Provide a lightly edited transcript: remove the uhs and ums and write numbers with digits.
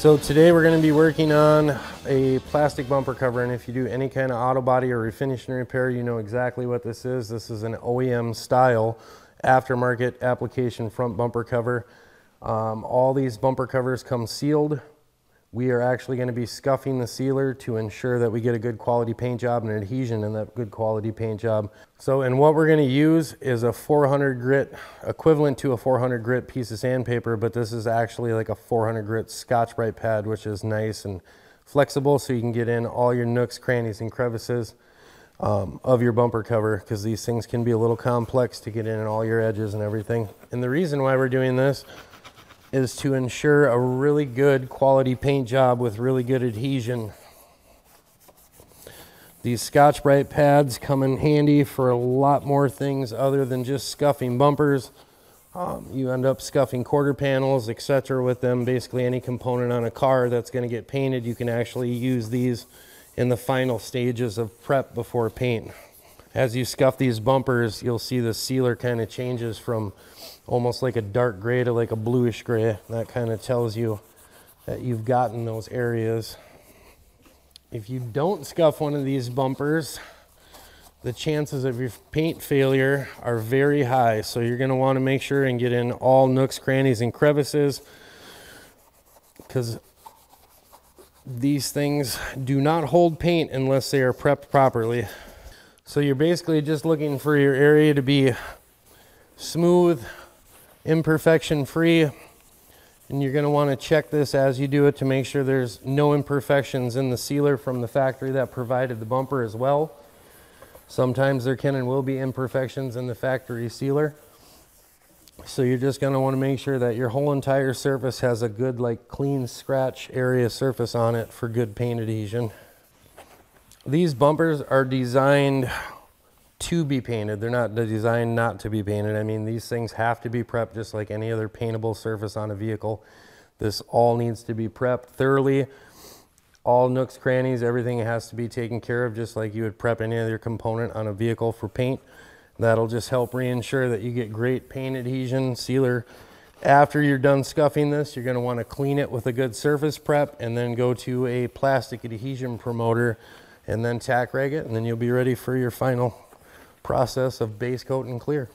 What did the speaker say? So today we're going to be working on a plastic bumper cover, and if you do any kind of auto body or refinish and repair, you know exactly what this is. This is an OEM style aftermarket application front bumper cover. All these bumper covers come sealed. We are actually going to be scuffing the sealer to ensure that we get a good quality paint job and adhesion in that good quality paint job. So, and what we're going to use is a 400 grit, equivalent to a 400 grit piece of sandpaper, but this is actually like a 400 grit Scotch-Brite pad, which is nice and flexible, so you can get in all your nooks, crannies, and crevices of your bumper cover, because these things can be a little complex to get in all your edges and everything. And the reason why we're doing this is to ensure a really good quality paint job with really good adhesion. These Scotch-Brite pads come in handy for a lot more things other than just scuffing bumpers. You end up scuffing quarter panels, etc. with them. Basically any component on a car that's going to get painted, you can actually use these in the final stages of prep before paint. As you scuff these bumpers, you'll see the sealer kind of changes from almost like a dark gray to like a bluish gray. That kind of tells you that you've gotten those areas. If you don't scuff one of these bumpers, the chances of your paint failure are very high. So you're going to want to make sure and get in all nooks, crannies, and crevices, because these things do not hold paint unless they are prepped properly. So you're basically just looking for your area to be smooth, imperfection free, and you're going to want to check this as you do it to make sure there's no imperfections in the sealer from the factory that provided the bumper as well. Sometimes there can and will be imperfections in the factory sealer. So you're just going to want to make sure that your whole entire surface has a good, like, clean scratch area surface on it for good paint adhesion. These bumpers are designed to be painted. They're not designed not to be painted. I mean, these things have to be prepped just like any other paintable surface on a vehicle. This all needs to be prepped thoroughly. All nooks, crannies, everything has to be taken care of just like you would prep any other component on a vehicle for paint. That'll just help reinsure that you get great paint adhesion sealer. After you're done scuffing this, you're going to want to clean it with a good surface prep and then go to a plastic adhesion promoter and then tack rag it, and then you'll be ready for your final process of base coat and clear.